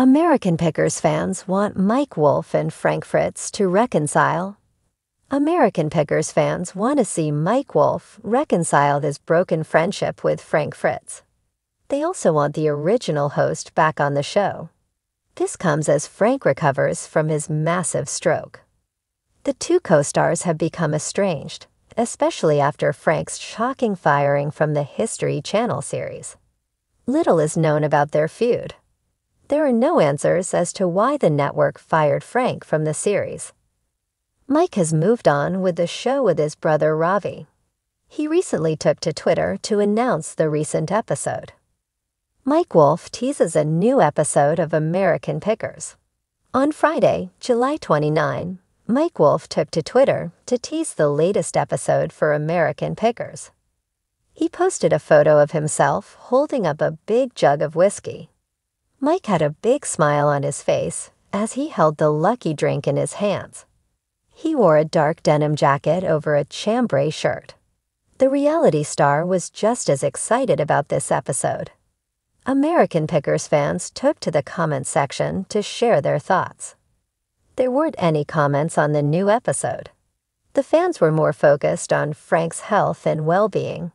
American Pickers fans want Mike Wolfe and Frank Fritz to reconcile. American Pickers fans want to see Mike Wolfe reconcile this broken friendship with Frank Fritz. They also want the original host back on the show. This comes as Frank recovers from his massive stroke. The two co-stars have become estranged, especially after Frank's shocking firing from the History Channel series. Little is known about their feud. There are no answers as to why the network fired Frank from the series. Mike has moved on with the show with his brother Ravi. He recently took to Twitter to announce the recent episode. Mike Wolfe teases a new episode of American Pickers. On Friday, July 29, Mike Wolfe took to Twitter to tease the latest episode for American Pickers. He posted a photo of himself holding up a big jug of whiskey. Mike had a big smile on his face as he held the lucky drink in his hands. He wore a dark denim jacket over a chambray shirt. The reality star was just as excited about this episode. American Pickers fans took to the comment section to share their thoughts. There weren't any comments on the new episode. The fans were more focused on Frank's health and well-being.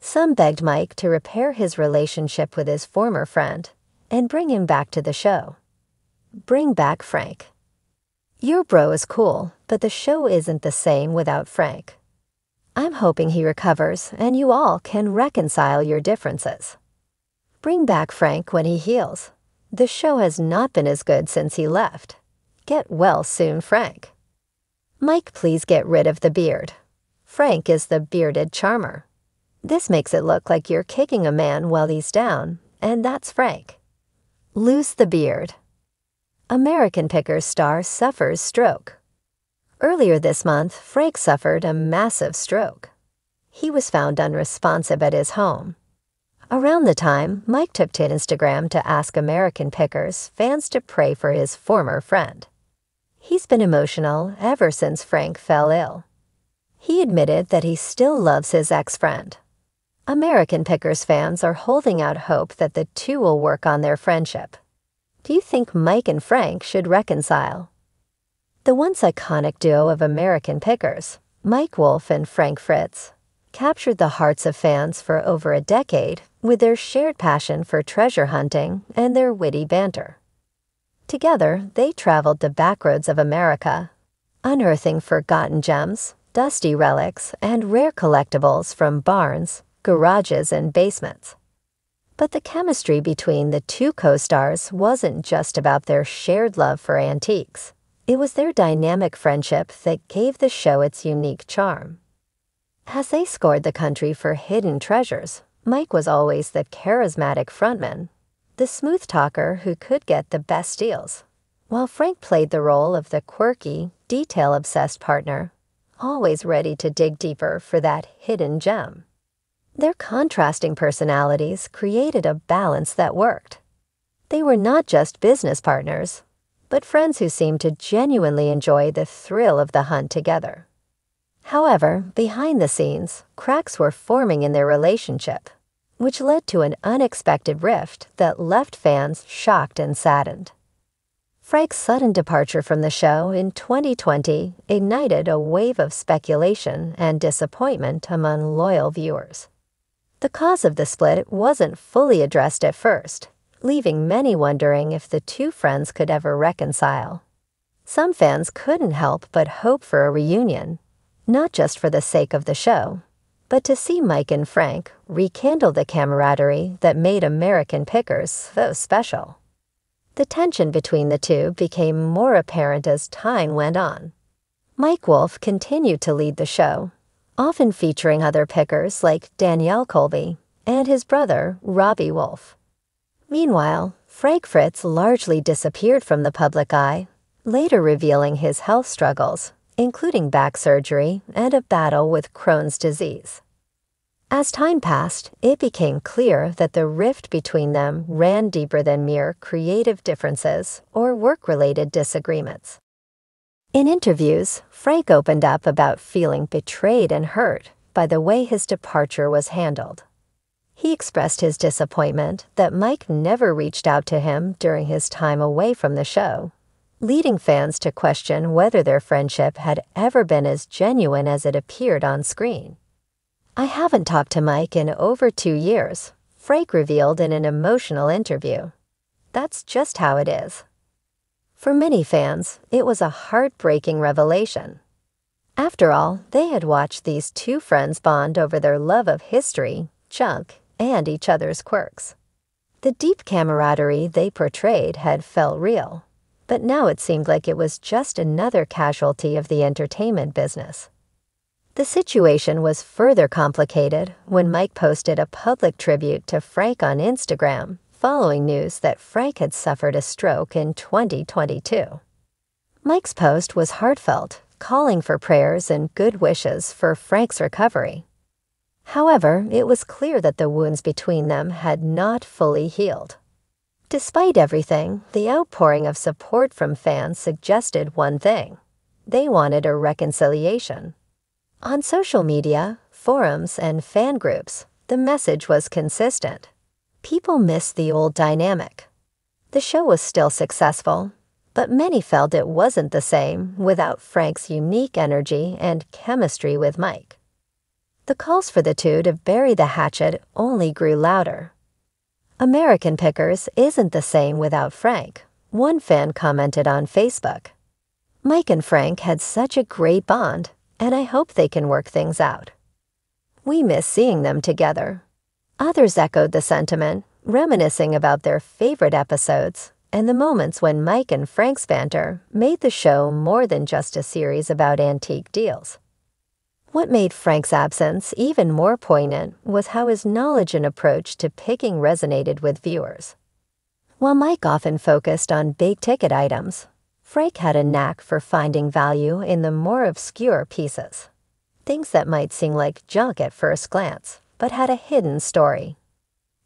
Some begged Mike to repair his relationship with his former friend and bring him back to the show. Bring back Frank. Your bro is cool, but the show isn't the same without Frank. I'm hoping he recovers and you all can reconcile your differences. Bring back Frank when he heals. The show has not been as good since he left. Get well soon, Frank. Mike, please get rid of the beard. Frank is the bearded charmer. This makes it look like you're kicking a man while he's down, and that's Frank. Lose the beard. American Pickers star suffers stroke. Earlier this month, Frank suffered a massive stroke. He was found unresponsive at his home. Around the time, Mike took to Instagram to ask American Pickers fans to pray for his former friend. He's been emotional ever since Frank fell ill. He admitted that he still loves his ex-friend. American Pickers fans are holding out hope that the two will work on their friendship. Do you think Mike and Frank should reconcile? The once iconic duo of American Pickers, Mike Wolfe and Frank Fritz, captured the hearts of fans for over a decade with their shared passion for treasure hunting and their witty banter. Together, they traveled the backroads of America, unearthing forgotten gems, dusty relics, and rare collectibles from barns, garages, and basements. But the chemistry between the two co-stars wasn't just about their shared love for antiques. It was their dynamic friendship that gave the show its unique charm. As they scoured the country for hidden treasures, Mike was always the charismatic frontman, the smooth talker who could get the best deals, while Frank played the role of the quirky, detail-obsessed partner, always ready to dig deeper for that hidden gem. Their contrasting personalities created a balance that worked. They were not just business partners, but friends who seemed to genuinely enjoy the thrill of the hunt together. However, behind the scenes, cracks were forming in their relationship, which led to an unexpected rift that left fans shocked and saddened. Frank's sudden departure from the show in 2020 ignited a wave of speculation and disappointment among loyal viewers. The cause of the split wasn't fully addressed at first, leaving many wondering if the two friends could ever reconcile. Some fans couldn't help but hope for a reunion, not just for the sake of the show, but to see Mike and Frank rekindle the camaraderie that made American Pickers so special. The tension between the two became more apparent as time went on. Mike Wolfe continued to lead the show, often featuring other pickers like Danielle Colby and his brother, Robbie Wolfe. Meanwhile, Frank Fritz largely disappeared from the public eye, later revealing his health struggles, including back surgery and a battle with Crohn's disease. As time passed, it became clear that the rift between them ran deeper than mere creative differences or work-related disagreements. In interviews, Frank opened up about feeling betrayed and hurt by the way his departure was handled. He expressed his disappointment that Mike never reached out to him during his time away from the show, leading fans to question whether their friendship had ever been as genuine as it appeared on screen. "I haven't talked to Mike in over 2 years," Frank revealed in an emotional interview. "That's just how it is." For many fans, it was a heartbreaking revelation. After all, they had watched these two friends bond over their love of history, junk, and each other's quirks. The deep camaraderie they portrayed had felt real, but now it seemed like it was just another casualty of the entertainment business. The situation was further complicated when Mike posted a public tribute to Frank on Instagram following news that Frank had suffered a stroke in 2022. Mike's post was heartfelt, calling for prayers and good wishes for Frank's recovery. However, it was clear that the wounds between them had not fully healed. Despite everything, the outpouring of support from fans suggested one thing. They wanted a reconciliation. On social media, forums, and fan groups, the message was consistent. People missed the old dynamic. The show was still successful, but many felt it wasn't the same without Frank's unique energy and chemistry with Mike. The calls for the two to bury the hatchet only grew louder. "American Pickers isn't the same without Frank," one fan commented on Facebook. "Mike and Frank had such a great bond, and I hope they can work things out. We miss seeing them together." Others echoed the sentiment, reminiscing about their favorite episodes and the moments when Mike and Frank's banter made the show more than just a series about antique deals. What made Frank's absence even more poignant was how his knowledge and approach to picking resonated with viewers. While Mike often focused on big-ticket items, Frank had a knack for finding value in the more obscure pieces, things that might seem like junk at first glance, but had a hidden story.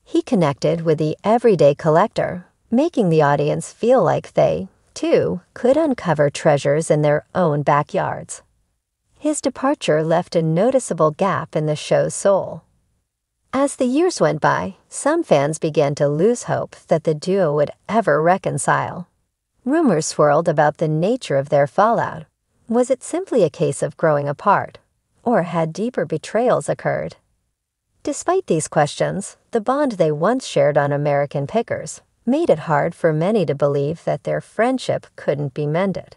He connected with the everyday collector, making the audience feel like they, too, could uncover treasures in their own backyards. His departure left a noticeable gap in the show's soul. As the years went by, some fans began to lose hope that the duo would ever reconcile. Rumors swirled about the nature of their fallout. Was it simply a case of growing apart, or had deeper betrayals occurred? Despite these questions, the bond they once shared on American Pickers made it hard for many to believe that their friendship couldn't be mended.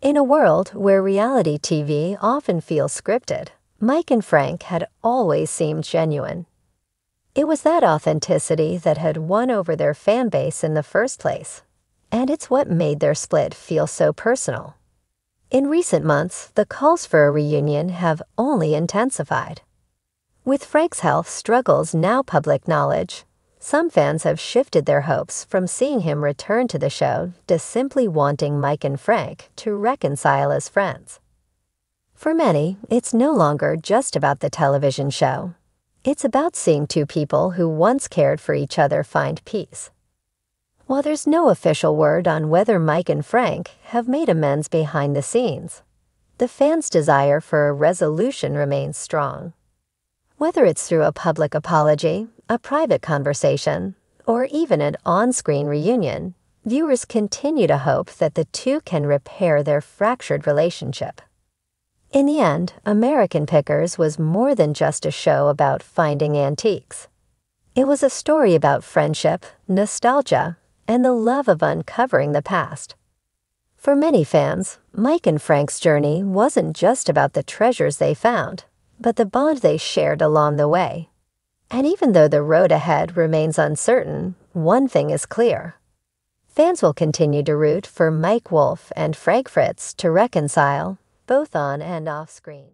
In a world where reality TV often feels scripted, Mike and Frank had always seemed genuine. It was that authenticity that had won over their fan base in the first place, and it's what made their split feel so personal. In recent months, the calls for a reunion have only intensified. With Frank's health struggles now public knowledge, some fans have shifted their hopes from seeing him return to the show to simply wanting Mike and Frank to reconcile as friends. For many, it's no longer just about the television show. It's about seeing two people who once cared for each other find peace. While there's no official word on whether Mike and Frank have made amends behind the scenes, the fans' desire for a resolution remains strong. Whether it's through a public apology, a private conversation, or even an on-screen reunion, viewers continue to hope that the two can repair their fractured relationship. In the end, American Pickers was more than just a show about finding antiques. It was a story about friendship, nostalgia, and the love of uncovering the past. For many fans, Mike and Frank's journey wasn't just about the treasures they found, but the bond they shared along the way. And even though the road ahead remains uncertain, one thing is clear. Fans will continue to root for Mike Wolfe and Frank Fritz to reconcile, both on and off screen.